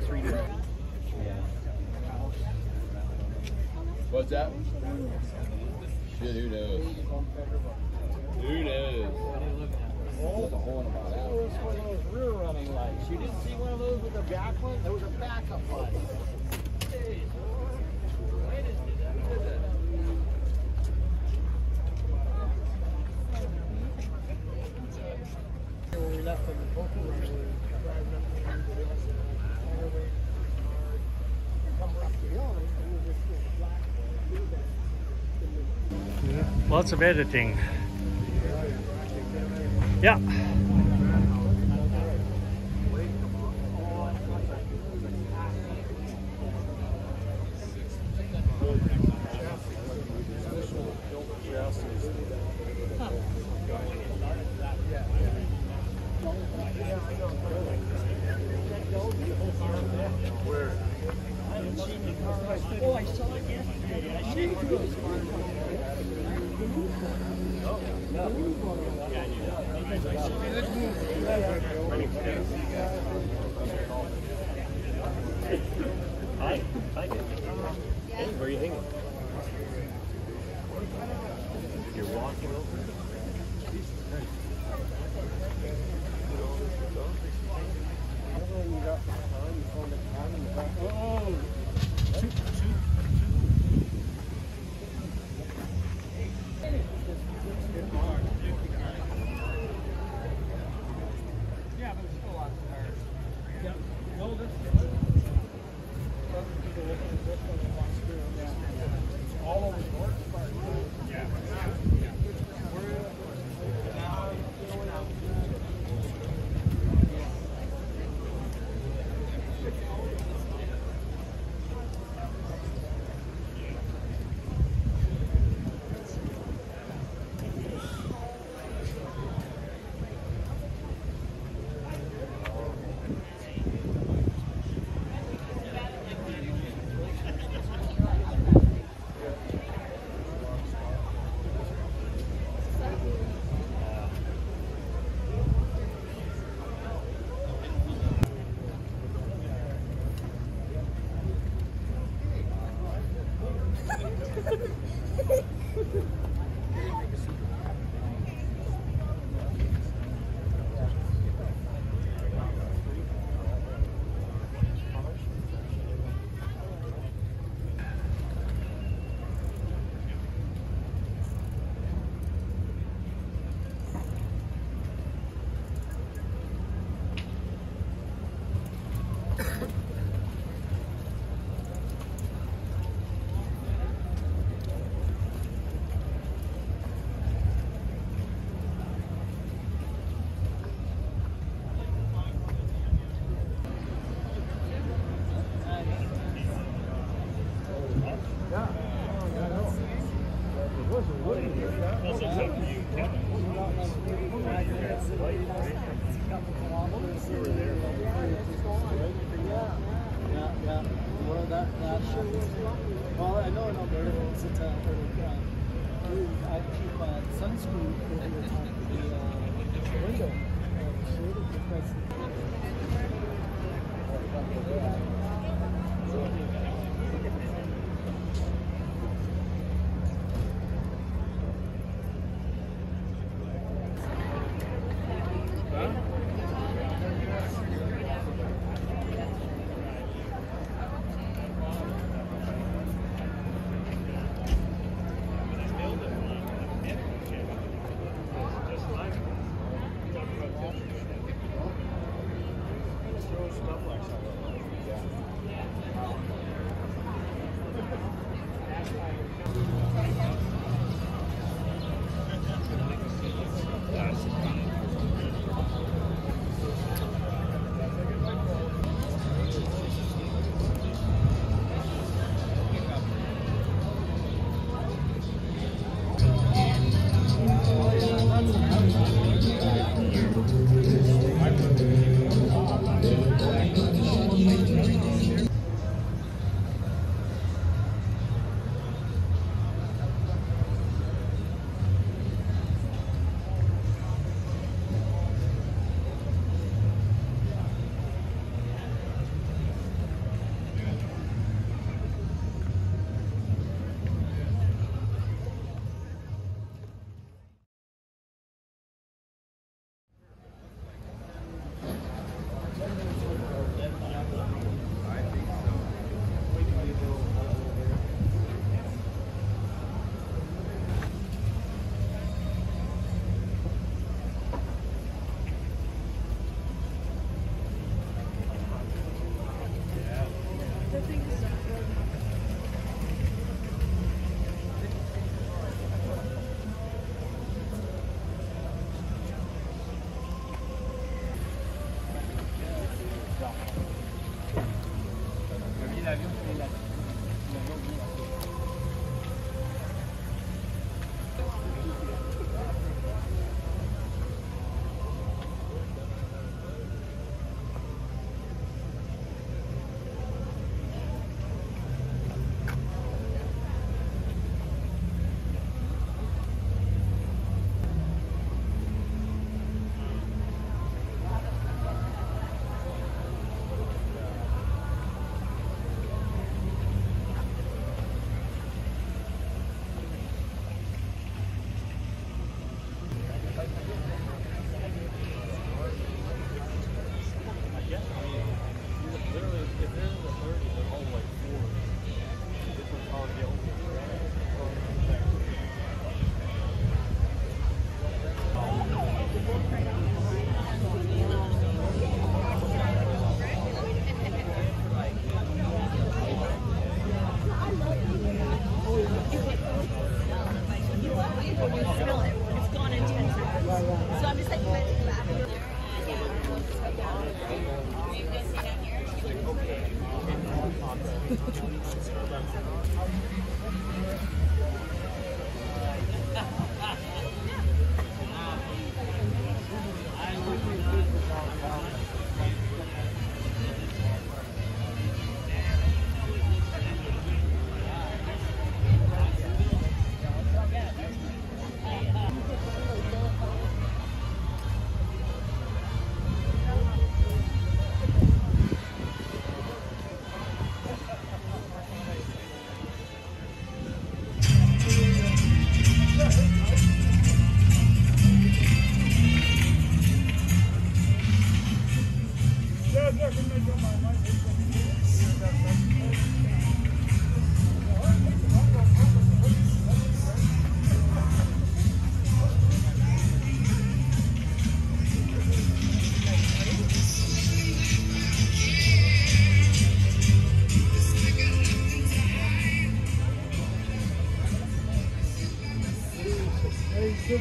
to $3. What's that? Shit, who knows? Who knows? There's a hole in the bottom. That was one of those rear running lights. You didn't see one of those with a back one? There was a backup light. When we left from the local road, we were driving up the road all the way to come up the hill, and we were just getting black and blue back. Lots of editing. Yeah. Where are you hanging? You're walking over. Oh! Yeah, but there's still lots of cars. Yeah. No, this all over the north part. Yeah. Yeah. We're now going out. Stuff like that. Yeah.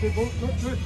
They both look good.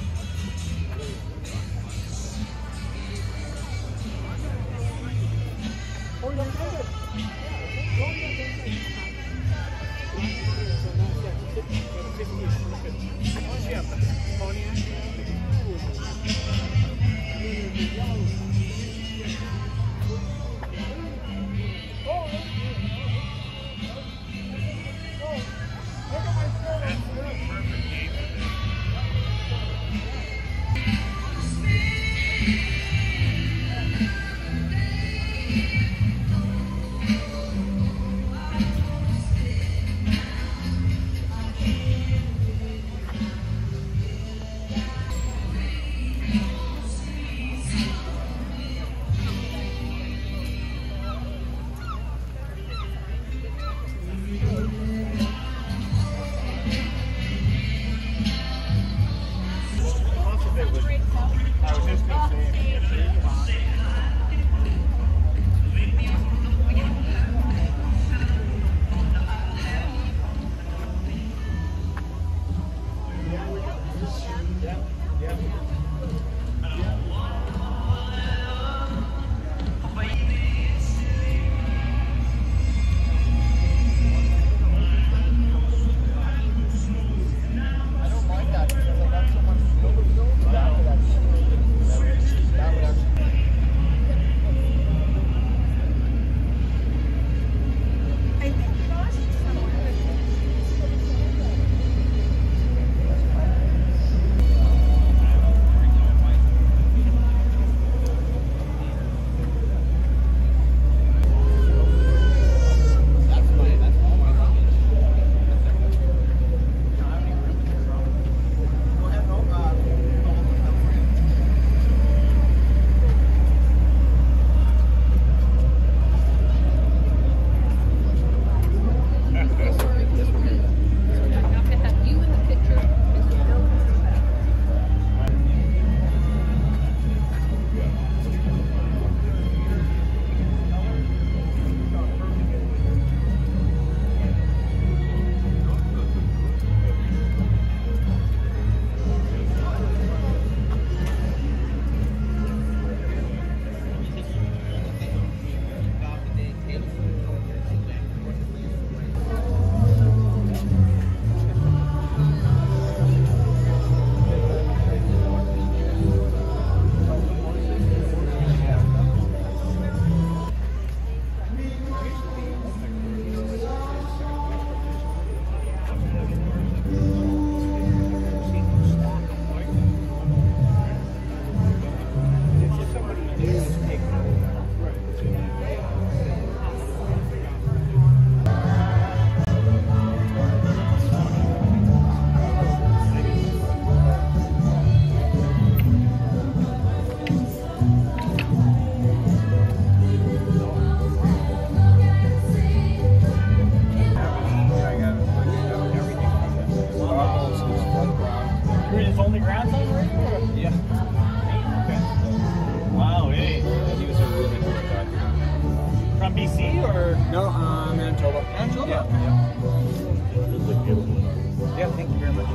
Yeah, thank you very much.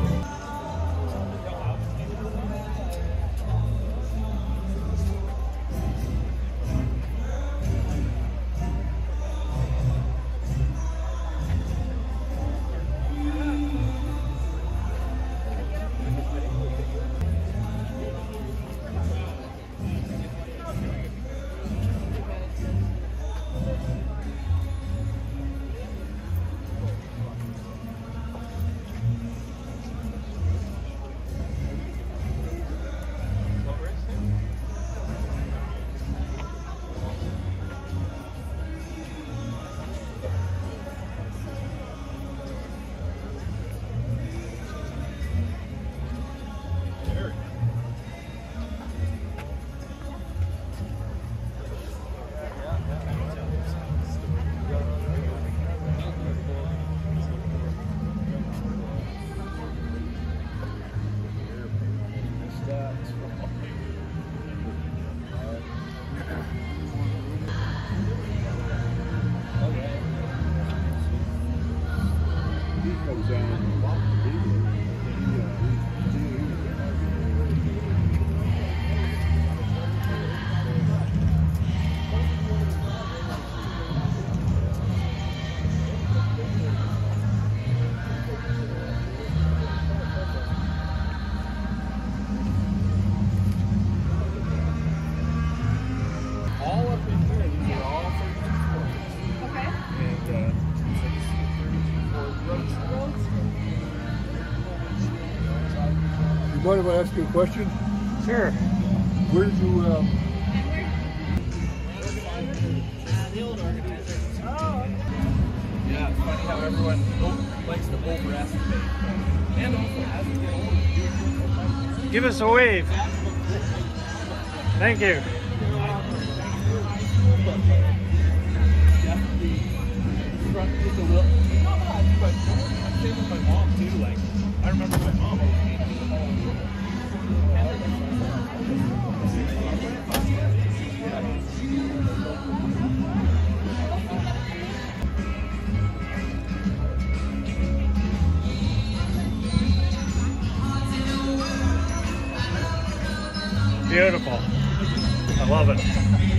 Mind if I ask you a question? Sure. Where did you... The old organizer. Oh, okay. Yeah, it's funny how everyone likes to overestimate. And also, as we get older, give us a wave. Thank you. My mom, too. Like, I remember my mom beautiful. I love it.